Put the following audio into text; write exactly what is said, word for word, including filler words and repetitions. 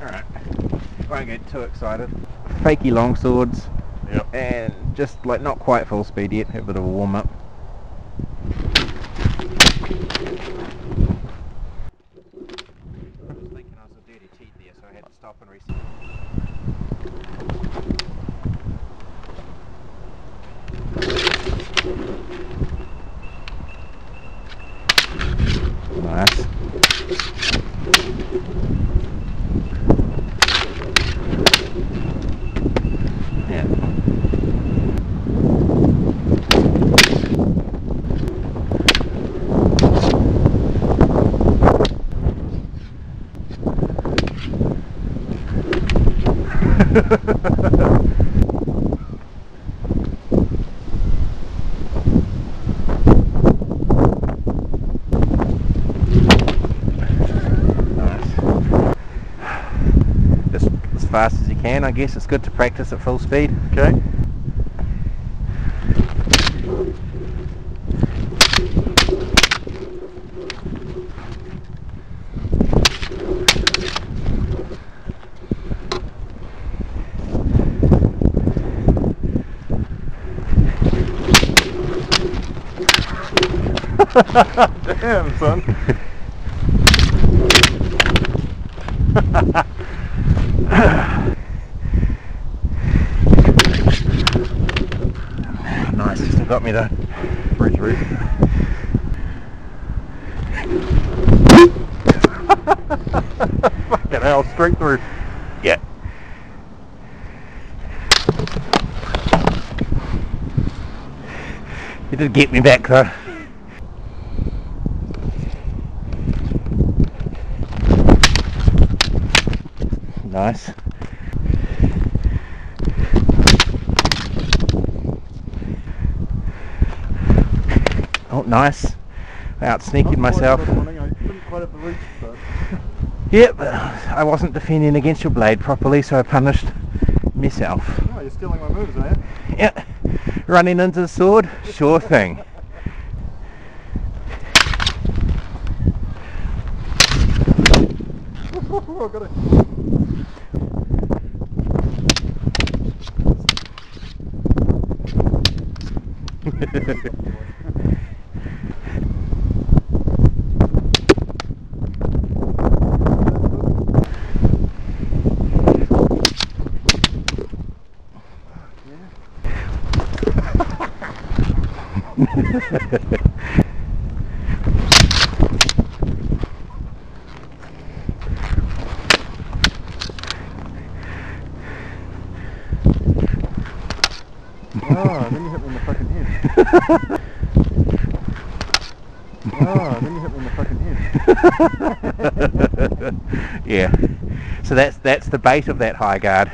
Alright, won't get too excited. Fakey longswords, yep. And just like not quite full speed yet, have a bit of a warm up. Nice. Yeah. Fast as you can, I guess. It's good to practice at full speed. Okay. Damn, son. Nice, still got me though. Bridge route. Fucking hell, straight through. Yeah. You did get me back though. Nice. Oh, nice. Out sneaking myself. Yep, but I wasn't defending against your blade properly, so I punished myself. No, you're stealing my moves, are you? Yeah. Running into the sword? Sure thing. Oh, got it. Oh, then you hit me in the fucking head. Oh, then you hit me in the fucking head. Yeah. So that's that's the base of that high guard.